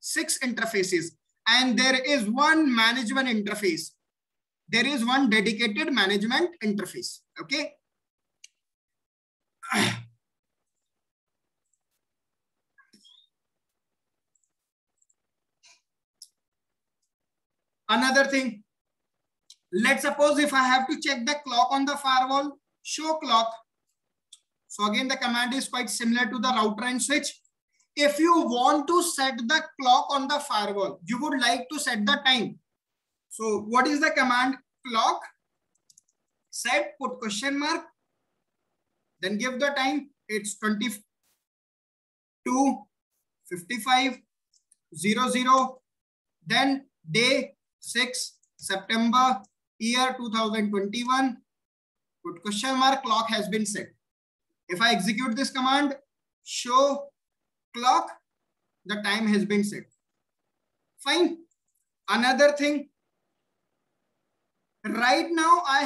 6 interfaces. And there is one management interface. There is one dedicated management interface. Okay. Another thing, let's suppose if I have to check the clock on the firewall, show clock. So again, the command is quite similar to the router and switch. If you want to set the clock on the firewall, you would like to set the time. So what is the command? Clock, set, put question mark, then give the time. It's 22:55:00, then day 6 September, year 2021, put question mark, clock has been set. If I execute this command, show clock, the time has been set. Fine. Another thing, right now I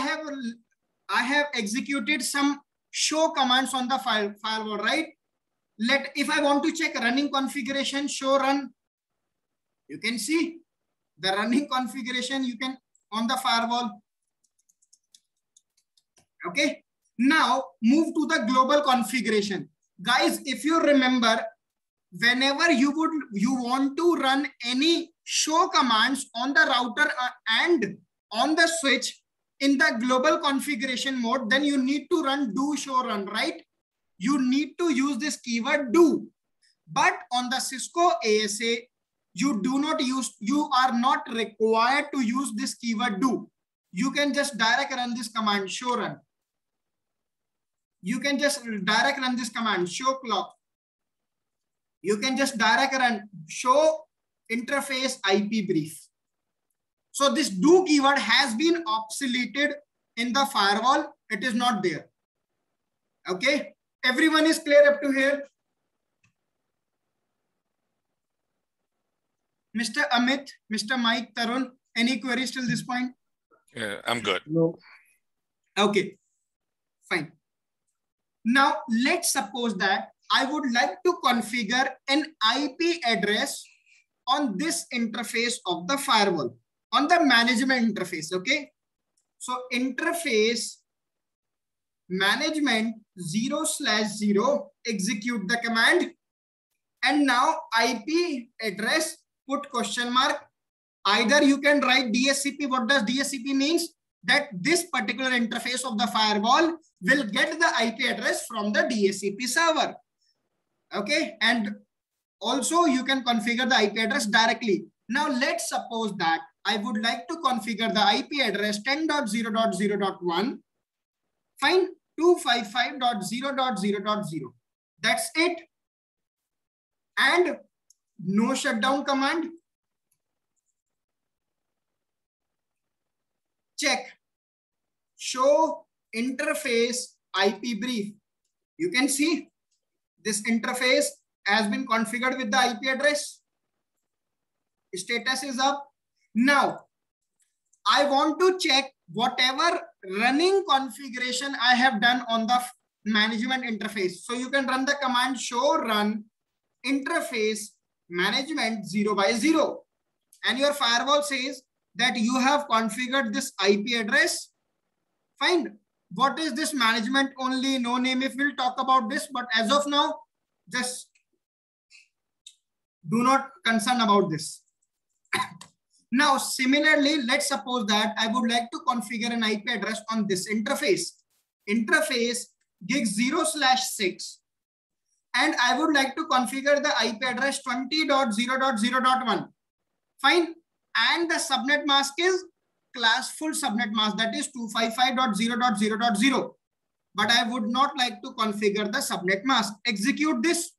have executed some show commands on the firewall, right? If I want to check running configuration, show run. You can see the running configuration on the firewall. Okay. Now move to the global configuration. Guys, if you remember, whenever you want to run any show commands on the router and on the switch in the global configuration mode, then you need to run do show run, right? You need to use this keyword do. But on the Cisco ASA, you do not use, you are not required to use this keyword do. You can just direct run this command show run. You can just direct run this command show clock. You can just direct run show interface IP brief. So this do keyword has been obsoleted in the firewall. It is not there. Okay. Everyone is clear up to here? Mr. Amit, Mr. Mike, Tarun, any queries till this point? Yeah, I'm good. No. Okay, fine. Now let's suppose that I would like to configure an IP address on this interface of the firewall, on the management interface, okay? So interface management 0/0, execute the command. And now IP address, put question mark. Either you can write DHCP. What does DHCP means? That this particular interface of the firewall will get the IP address from the DHCP server. Okay. And also you can configure the IP address directly. Now let's suppose that I would like to configure the IP address 10.0.0.1. Fine. 255.0.0.0. That's it. And no shutdown command. Check. Show interface IP brief. You can see this interface has been configured with the IP address. Status is up. Now, I want to check whatever running configuration I have done on the management interface. So you can run the command show run interface management 0/0. And your firewall says that you have configured this IP address. Fine. What is this management only? No name if we'll talk about this, but as of now, just do not concern about this. Now, similarly, let's suppose that I would like to configure an IP address on this interface. Interface gig 0/6. And I would like to configure the IP address 20.0.0.1. Fine. And the subnet mask is class full subnet mask, that is 255.0.0.0. But I would not like to configure the subnet mask. Execute this.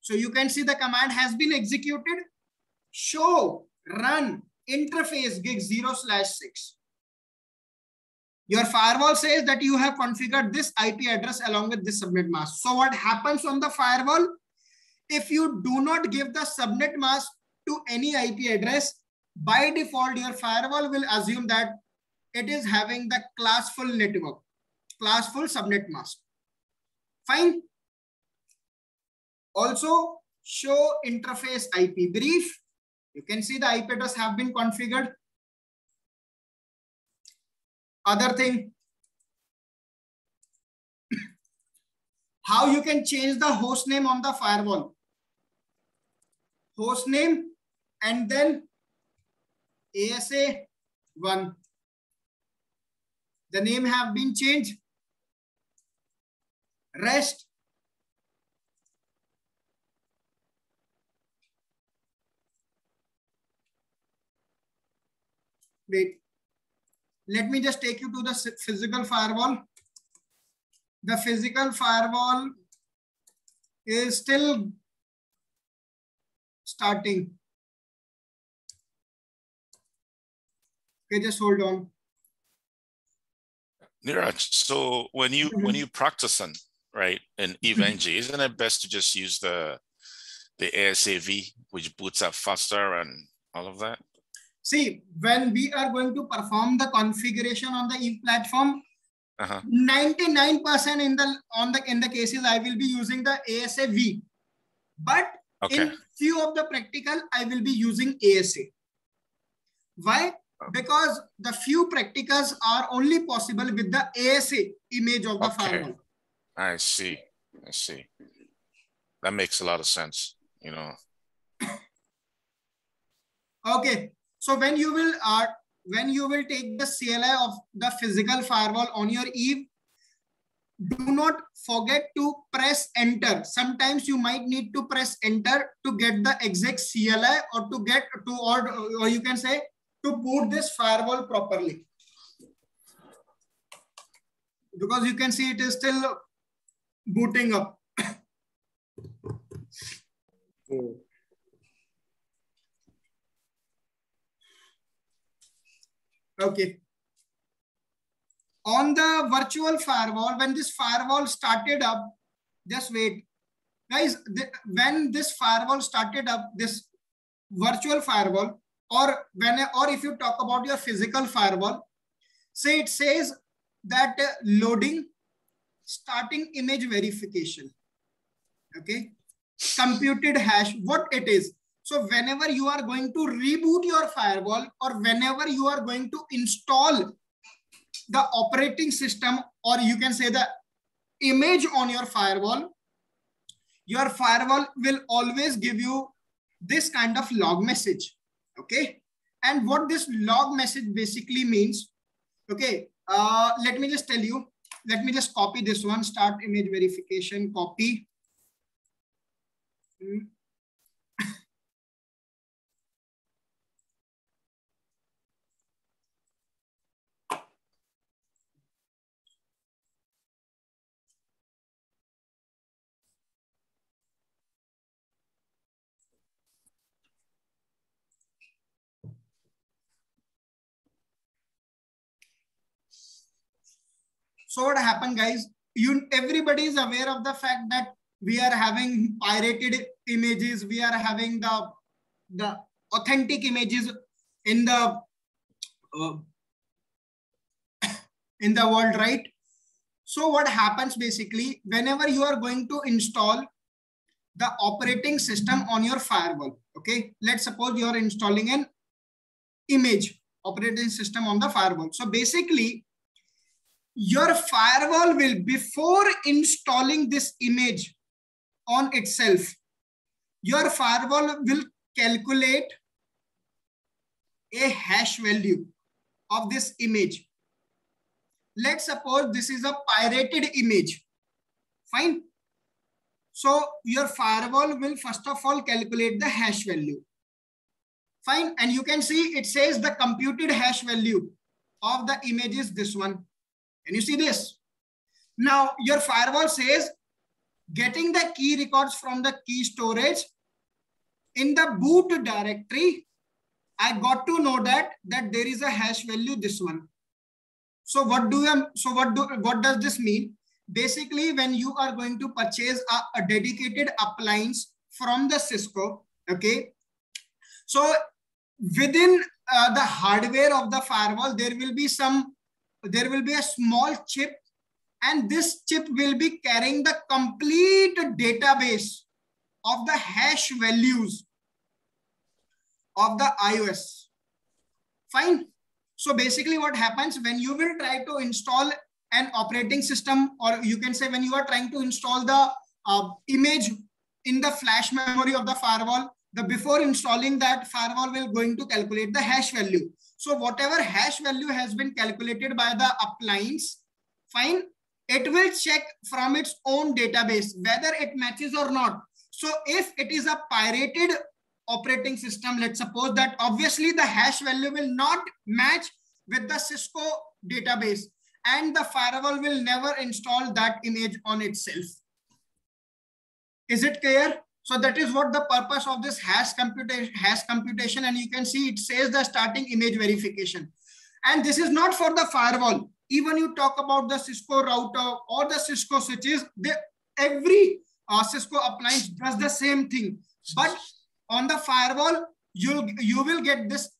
So you can see the command has been executed. Show run interface gig 0/6. Your firewall says that you have configured this IP address along with this subnet mask. So what happens on the firewall? If you do not give the subnet mask to any IP address, by default, your firewall will assume that it is having the class full network, class full subnet mask. Fine. Also, show interface IP brief. You can see the IP address have been configured. Other thing, how you can change the host name on the firewall. Host name and then ASA 1. The name have been changed. Rest. Wait. Let me just take you to the physical firewall. The physical firewall is still starting. Okay, just hold on. Niraj, so when you practice on, right, an EVE-NG, isn't it best to just use the ASAV, which boots up faster and all of that? See, when we are going to perform the configuration on the Eve platform, 99% in the cases I will be using the ASAV, but okay, in few of the practical I will be using ASA. Why? Because the few practicals are only possible with the ASA image of the firewall. I see. I see. That makes a lot of sense, you know. Okay, so when you will take the CLI of the physical firewall on your Eve, do not forget to press enter. Sometimes you might need to press enter to get the exact CLI or to get to, or you can say to boot this firewall properly. Because you can see it is still booting up. Okay. On the virtual firewall, when this firewall started up, just wait. Guys, when this firewall started up, this virtual firewall, or when, or if you talk about your physical firewall, say it says that loading, starting image verification, okay, computed hash, what it is. So whenever you are going to reboot your firewall or whenever you are going to install the operating system, or you can say the image on your firewall will always give you this kind of log message. Okay. And what this log message basically means, okay, let me just tell you, let me just copy this one, start image verification, copy. So what happened, guys, everybody is aware of the fact that we are having pirated images. We are having the authentic images in the world, right? So what happens basically, whenever you are going to install the operating system on your firewall, okay, let's suppose you are installing an image operating system on the firewall. So basically, your firewall will, before installing this image on itself, your firewall will calculate a hash value of this image. Let's suppose this is a pirated image. Fine. So your firewall will first of all calculate the hash value. Fine. And you can see it says the computed hash value of the image is this one. Can you see this? Now your firewall says getting the key records from the key storage in the boot directory. I got to know that there is a hash value, this one. So what do you, what does this mean? Basically, when you are going to purchase a dedicated appliance from the Cisco, okay, so within the hardware of the firewall, there will be a small chip, and this chip will be carrying the complete database of the hash values of the IOS. Fine. So basically what happens when you will try to install an operating system, or you can say when you are trying to install the image in the flash memory of the firewall, before installing that, firewall will going to calculate the hash value. So whatever hash value has been calculated by the appliance, fine, it will check from its own database whether it matches or not. So if it is a pirated operating system, let's suppose that obviously the hash value will not match with the Cisco database, and the firewall will never install that image on itself. Is it clear? So that is what the purpose of this hash computation, and you can see it says the starting image verification. And this is not for the firewall. Even you talk about the Cisco router or the Cisco switches, every Cisco appliance does the same thing. But on the firewall, you will get this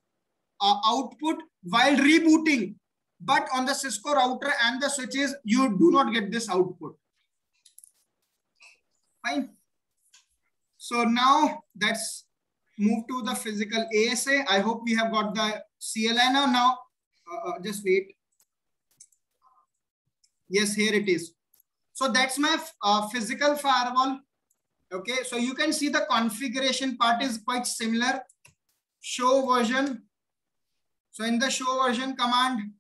output while rebooting. But on the Cisco router and the switches, you do not get this output. Fine. So now let's move to the physical ASA. I hope we have got the CLI now. Just wait. Yes, here it is. So that's my physical firewall. Okay, so you can see the configuration part is quite similar. show version. So in the show version command,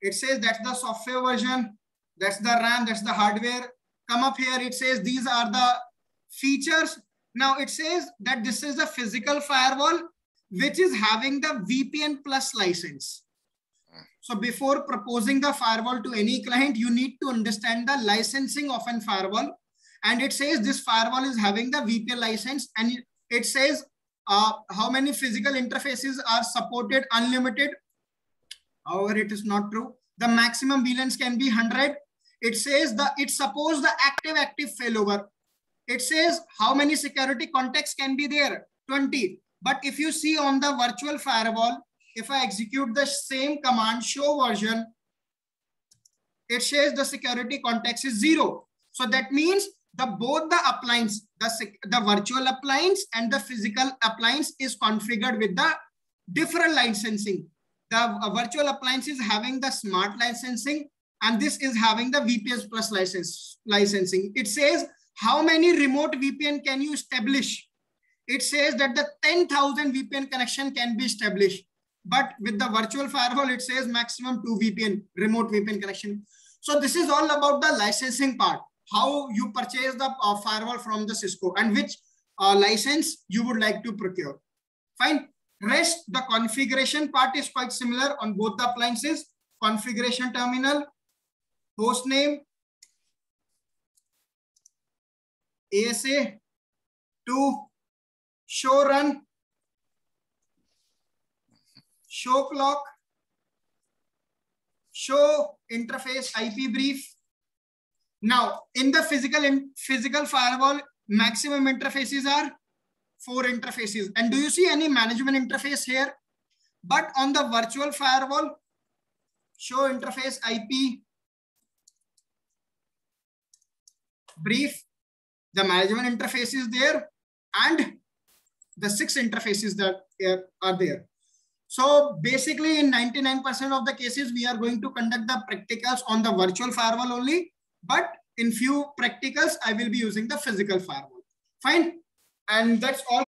it says that's the software version, that's the RAM, that's the hardware. Come up here, it says these are the features. Now it says that this is a physical firewall, which is having the VPN plus license. So before proposing the firewall to any client, you need to understand the licensing of a firewall. And it says this firewall is having the VPN license, and it says how many physical interfaces are supported, unlimited. However, it is not true. The maximum VLANs can be 100. It says it supports the active-active failover. It says how many security contexts can be there, 20. But if you see on the virtual firewall, if I execute the same command, show version, it says the security context is 0. So that means both the appliance, the virtual appliance and the physical appliance is configured with the different licensing. The virtual appliance is having the smart licensing, and this is having the VPS plus licensing. It says how many remote VPN can you establish? It says that the 10,000 VPN connection can be established. But with the virtual firewall, it says maximum 2 VPN, remote VPN connection. So this is all about the licensing part, how you purchase the firewall from the Cisco and which license you would like to procure. Fine. Rest, the configuration part is quite similar on both the appliances. Configuration terminal, host name, ASA 2, show run, show clock, show interface IP brief. Now, in the physical firewall, maximum interfaces are 4 interfaces. And do you see any management interface here? But on the virtual firewall, show interface IP brief, the management interface is there, and the 6 interfaces that are there. So basically in 99% of the cases, we are going to conduct the practicals on the virtual firewall only, but in few practicals, I will be using the physical firewall. Fine. And that's all